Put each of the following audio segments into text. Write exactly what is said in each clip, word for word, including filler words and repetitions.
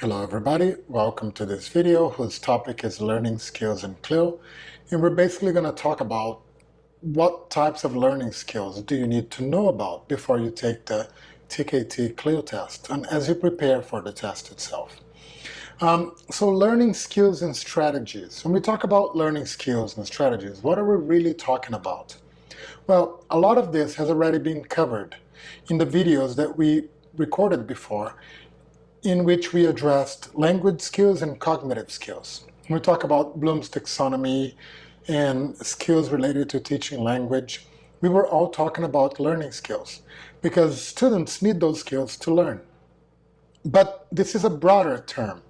Hello everybody, welcome to this video whose topic is learning skills in C L I L, and we're basically going to talk about what types of learning skills do you need to know about before you take the T K T C L I L test and as you prepare for the test itself. Um, so learning skills and strategies. When we talk about learning skills and strategies, what are we really talking about? Well, a lot of this has already been covered in the videos that we recorded before, in which we addressed language skills and cognitive skills. We talk about Bloom's taxonomy and skills related to teaching language. We were all talking about learning skills because students need those skills to learn. But this is a broader term.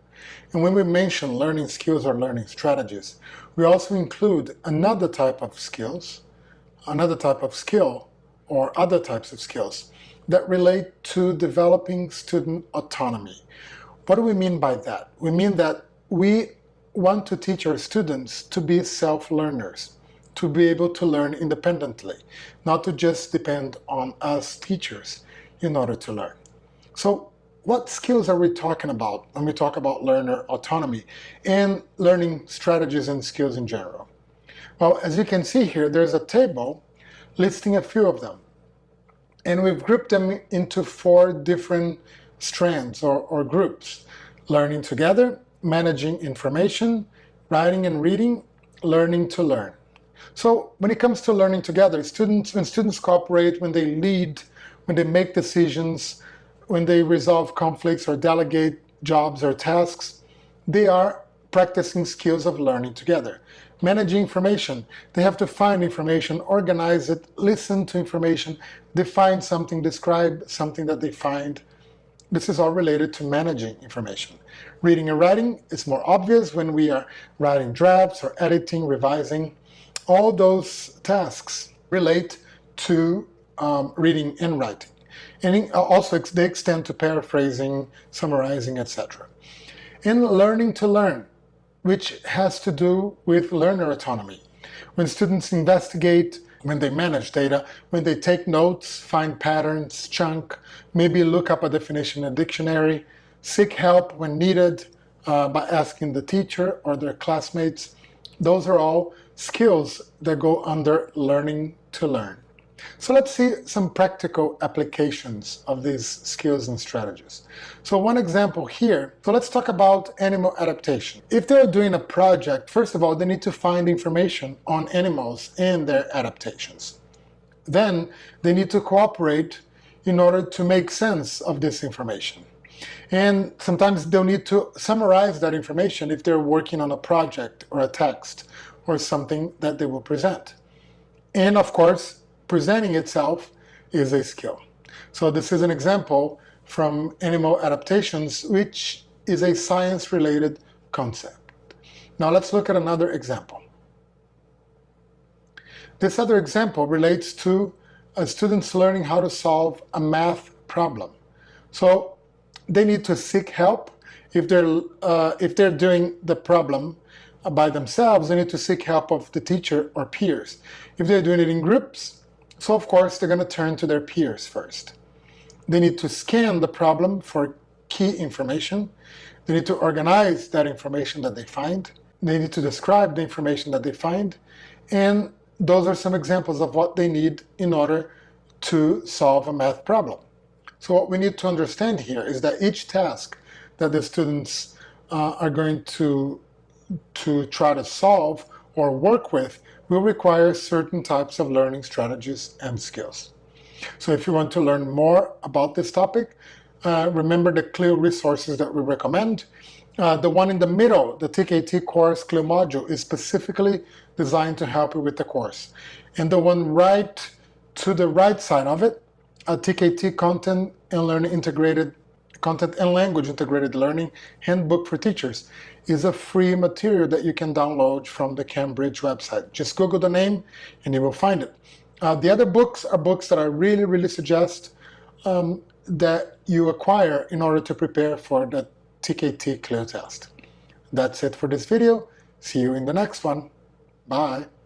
And when we mention learning skills or learning strategies, we also include another type of skills, another type of skill, or other types of skills that relate to developing student autonomy. What do we mean by that? We mean that we want to teach our students to be self-learners, to be able to learn independently, not to just depend on us teachers in order to learn. So what skills are we talking about when we talk about learner autonomy and learning strategies and skills in general? Well, as you can see here, there's a table listing a few of them. And we've grouped them into four different strands or, or groups: learning together, managing information, writing and reading, learning to learn. So when it comes to learning together, students, when students cooperate, when they lead, when they make decisions, when they resolve conflicts or delegate jobs or tasks, they are practicing skills of learning together. Managing information, they have to find information, organize it, listen to information, define something, describe something that they find. This is all related to managing information. Reading and writing is more obvious when we are writing drafts or editing, revising. All those tasks relate to um, reading and writing. And also they extend to paraphrasing, summarizing, et cetera. In learning to learn, which has to do with learner autonomy. When students investigate, when they manage data, when they take notes, find patterns, chunk, maybe look up a definition in a dictionary, seek help when needed uh, by asking the teacher or their classmates, those are all skills that go under learning to learn. So let's see some practical applications of these skills and strategies. So one example here, so let's talk about animal adaptation. If they're doing a project, first of all, they need to find information on animals and their adaptations. Then they need to cooperate in order to make sense of this information. And sometimes they'll need to summarize that information if they're working on a project or a text or something that they will present. And of course, presenting itself is a skill. So this is an example from animal adaptations, which is a science-related concept. Now let's look at another example. This other example relates to a student's learning how to solve a math problem. So they need to seek help. If they're, uh, if they're doing the problem by themselves, they need to seek help of the teacher or peers. If they're doing it in groups, so of course, they're going to turn to their peers first. They need to scan the problem for key information. They need to organize that information that they find. They need to describe the information that they find. And those are some examples of what they need in order to solve a math problem. So what we need to understand here is that each task that the students uh, are going to, to try to solve or work with will require certain types of learning strategies and skills. So if you want to learn more about this topic, uh, remember the C L I L resources that we recommend. Uh, the one in the middle, the T K T course C L I L module, is specifically designed to help you with the course. And the one right to the right side of it, a T K T content and learning integrated content and language integrated learning handbook for teachers, is a free material that you can download from the Cambridge website. Just Google the name and you will find it. Uh, the other books are books that I really, really suggest um, that you acquire in order to prepare for the T K T C L I L test. That's it for this video. See you in the next one. Bye.